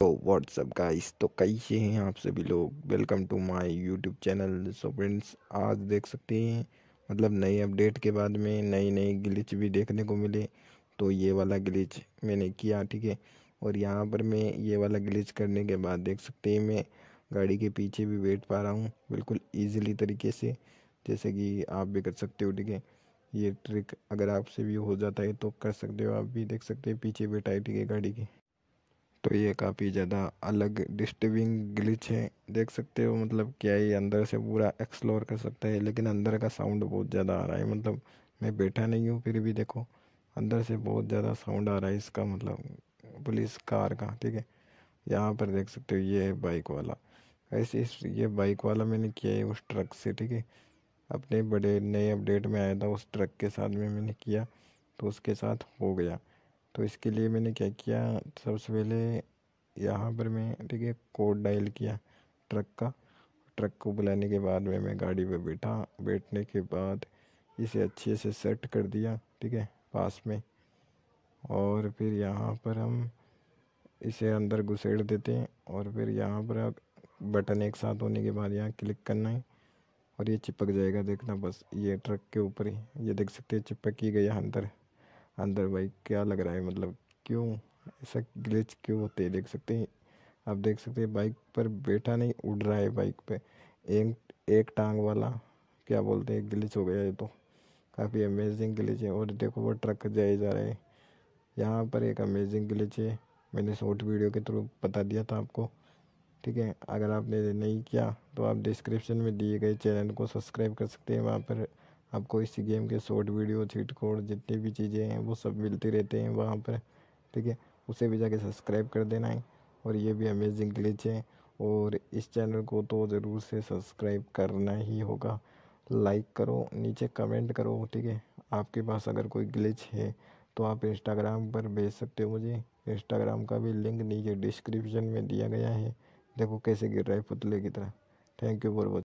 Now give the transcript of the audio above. तो WhatsApp guys, तो कैसे हैं आप सभी लोग। Welcome to my YouTube channel. So friends, आज देख सकते हैं मतलब नए अपडेट के बाद में नए ग्लिच भी देखने को मिले। तो ये वाला ग्लिच मैंने किया, ठीक है। और यहाँ पर मैं ये वाला ग्लिच करने के बाद देख सकते हैं मैं गाड़ी के पीछे भी बैठ पा रहा हूँ बिल्कुल ईजिली तरीके से, जैसे कि आप भी कर सकते हो, ठीक है। ये ट्रिक अगर आपसे भी हो जाता है तो कर सकते हो आप भी। देख सकते हैं पीछे बैठा है, ठीक है, गाड़ी के। तो ये काफ़ी ज़्यादा अलग डिस्टर्बिंग ग्लिच है, देख सकते हो। मतलब क्या ये अंदर से पूरा एक्सप्लोर कर सकता है, लेकिन अंदर का साउंड बहुत ज़्यादा आ रहा है। मतलब मैं बैठा नहीं हूँ फिर भी देखो अंदर से बहुत ज़्यादा साउंड आ रहा है इसका, मतलब पुलिस कार का, ठीक है। यहाँ पर देख सकते हो ये है बाइक वाला। ऐसे ये बाइक वाला मैंने किया है उस ट्रक से, ठीक है। अपने बड़े नए अपडेट में आया था उस ट्रक के साथ में मैंने किया, तो उसके साथ हो गया। तो इसके लिए मैंने क्या किया, सबसे पहले यहाँ पर मैं, ठीक है, कोड डायल किया ट्रक का। ट्रक को बुलाने के बाद में मैं गाड़ी पे बैठा। बैठने के बाद इसे अच्छे से सेट कर दिया, ठीक है, पास में। और फिर यहाँ पर हम इसे अंदर घुसेड़ देते हैं। और फिर यहाँ पर बटन एक साथ होने के बाद यहाँ क्लिक करना है और ये चिपक जाएगा, देखना बस। ये ट्रक के ऊपर ही ये देख सकते हैं चिपक ही गया अंदर। भाई क्या लग रहा है, मतलब क्यों ऐसा ग्लिच क्यों होते हैं, देख सकते हैं आप। देख सकते हैं बाइक पर बैठा नहीं, उड़ रहा है बाइक पे। एक टांग वाला क्या बोलते हैं ग्लिच हो गया ये, तो काफ़ी अमेजिंग ग्लिच है। और देखो वो ट्रक जाए जा रहा है। यहाँ पर एक अमेजिंग ग्लिच है, मैंने शॉर्ट वीडियो के थ्रू बता दिया था आपको, ठीक है। अगर आपने नहीं किया तो आप डिस्क्रिप्शन में दिए गए चैनल को सब्सक्राइब कर सकते हैं। वहाँ पर आपको इसी गेम के शॉर्ट वीडियो, चीट कोड, जितनी भी चीज़ें हैं वो सब मिलते रहते हैं वहाँ पर, ठीक है। उसे भी जाके सब्सक्राइब कर देना है। और ये भी अमेजिंग ग्लिच है। और इस चैनल को तो ज़रूर से सब्सक्राइब करना ही होगा। लाइक करो, नीचे कमेंट करो, ठीक है। आपके पास अगर कोई ग्लिच है तो आप इंस्टाग्राम पर भेज सकते हो मुझे। इंस्टाग्राम का भी लिंक नीचे डिस्क्रिप्शन में दिया गया है। देखो कैसे गिर रहा है पुतले की तरह। Thank you for watching.